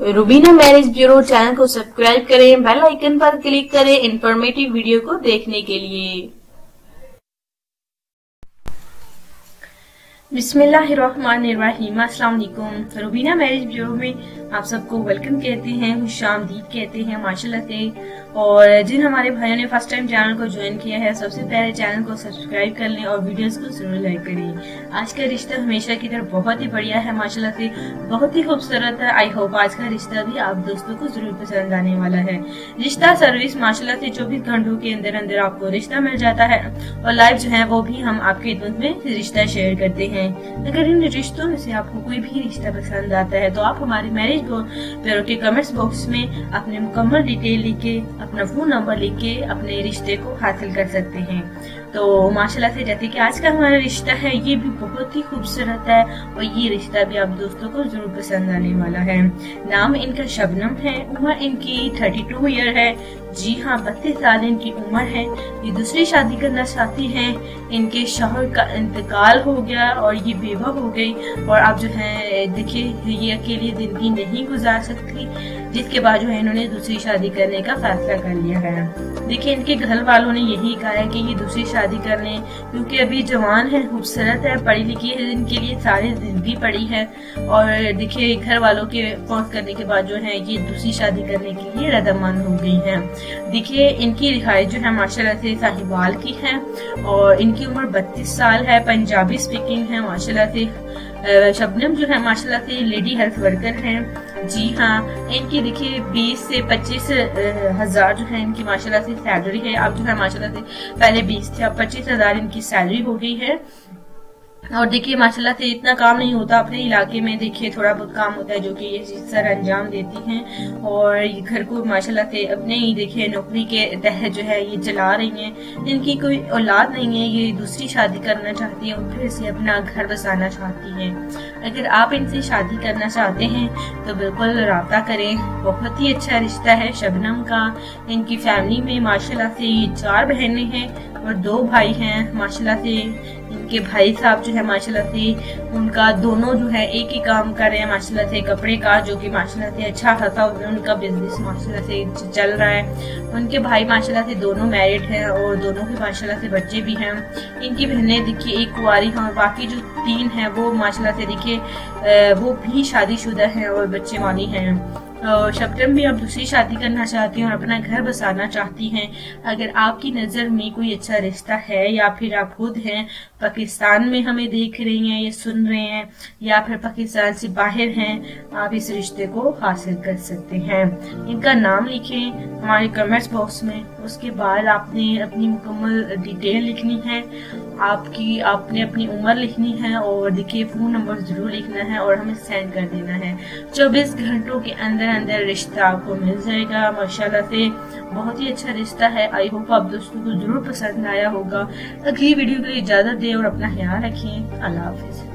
Rubina marriage bureau channel को subscribe करें, bell icon पर क्लिक करें इंफॉर्मेटिव वीडियो को देखने के लिए। बिस्मिल्लाहिर्रहमानिर्रहीम। अस्सलाम वालेकुम। रूबीना मैरिज ब्यूरो में आप सबको वेलकम कहते हैं, खुशामदीद कहते हैं माशाल्लाह से। और जिन हमारे भाइयों ने फर्स्ट टाइम चैनल को ज्वाइन किया है, सबसे पहले चैनल को सब्सक्राइब कर लें और वीडियोस को जरूर लाइक करें। आज का रिश्ता हमेशा की तरह बहुत ही बढ़िया है माशाल्लाह से, बहुत ही खूबसूरत है। आई होप आज का रिश्ता भी आप दोस्तों को जरूर पसंद आने वाला है। रिश्ता सर्विस माशाल्लाह से 24 घंटों के अंदर अंदर आपको रिश्ता मिल जाता है और लाइव जो है वो भी हम आपके खिदमत में रिश्ता शेयर करते हैं। अगर इन रिश्तों में से आपको कोई भी रिश्ता पसंद आता है तो आप हमारे मैरिज ब्यूरो के कमेंट्स बॉक्स में अपने मुकम्मल डिटेल लिख के, अपना फोन नंबर लिख के अपने रिश्ते को हासिल कर सकते हैं। तो माशाल्लाह से जैसे कि आज का हमारा रिश्ता है, ये भी बहुत ही खूबसूरत है और ये रिश्ता भी आप दोस्तों को जरूर पसंद आने वाला है। नाम इनका शबनम है, उम्र इनकी 32 ईयर है, जी हाँ 32 साल इनकी उम्र है। ये दूसरी शादी करना चाहती हैं। इनके शौहर का इंतकाल हो गया और ये बेवा हो गई और आप जो है देखिए ये अकेली जिंदगी नहीं गुजार सकती, जिसके बाद जो है इन्होंने दूसरी शादी करने का फैसला कर लिया है। देखिए इनके घर वालों ने यही कहा है कि ये दूसरी शादी कर लें, क्योंकि अभी जवान है, खूबसूरत है, पढ़ी लिखी है, इनके लिए सारी जिंदगी पड़ी है। और देखिए घर वालों के फोर्स करने के बाद जो है ये दूसरी शादी करने के लिए रजामंद हो गई है। देखिए इनकी रिहायश जो है माशाल्लाह से साहिवाल की है और इनकी उम्र 32 साल है, पंजाबी स्पीकिंग है माशाल्लाह से। शबनम जो है माशाल्लाह से लेडी हेल्थ वर्कर हैं, जी हाँ। इनकी देखिए 20 से 25 हज़ार जो है इनकी माशाल्लाह से सैलरी है। अब जो है माशाल्लाह से पहले 20 थे, अब 25 हज़ार इनकी सैलरी हो गई है। और देखिए माशाल्लाह से इतना काम नहीं होता अपने इलाके में, देखिए थोड़ा बहुत काम होता है जो कि ये सर अंजाम देती हैं और घर को माशाल्लाह से अपने ही देखिए नौकरी के तहत जो है ये चला रही हैं। इनकी कोई औलाद नहीं है, ये दूसरी शादी करना चाहती है और फिर से अपना घर बसाना चाहती है। अगर आप इनसे शादी करना चाहते हैं तो बिल्कुल रब्ता करें, बहुत ही अच्छा रिश्ता है शबनम का। इनकी फैमिली में माशाल्लाह से 4 बहनें हैं और 2 भाई हैं माशाल्लाह से। इनके भाई साहब जो है माशाल्लाह से उनका दोनों जो है एक ही काम कर रहे हैं माशाल्लाह से, कपड़े का, जो कि माशाल्लाह से अच्छा खासा उनका बिजनेस माशाल्लाह से चल रहा है। उनके भाई माशाल्लाह से दोनों मैरिड हैं और दोनों के माशाल्लाह से बच्चे भी हैं। इनकी बहनें देखिए एक कुंवारी हैं और बाकी जो 3 हैं वो माशाल्लाह से देखिए वो भी शादीशुदा हैं और बच्चे वाली हैं। शबनम भी आप दूसरी शादी करना चाहती हैं और अपना घर बसाना चाहती हैं। अगर आपकी नज़र में कोई अच्छा रिश्ता है या फिर आप खुद हैं पाकिस्तान में हमें देख रही हैं या सुन रहे हैं, या फिर पाकिस्तान से बाहर हैं, आप इस रिश्ते को हासिल कर सकते हैं। इनका नाम लिखें हमारे कमेंट्स बॉक्स में, उसके बाद आपने अपनी मुकम्मल डिटेल लिखनी है, आपकी आपने अपनी उम्र लिखनी है और देखिए फोन नंबर जरूर लिखना है और हमें सेंड कर देना है। 24 घंटों के अंदर अंदर रिश्ता आपको मिल जाएगा माशाल्लाह से, बहुत ही अच्छा रिश्ता है। आई होप आप दोस्तों को जरूर पसंद आया होगा। अगली वीडियो के लिए इजाजत दें और अपना ख्याल रखें। अल्लाह हाफिज।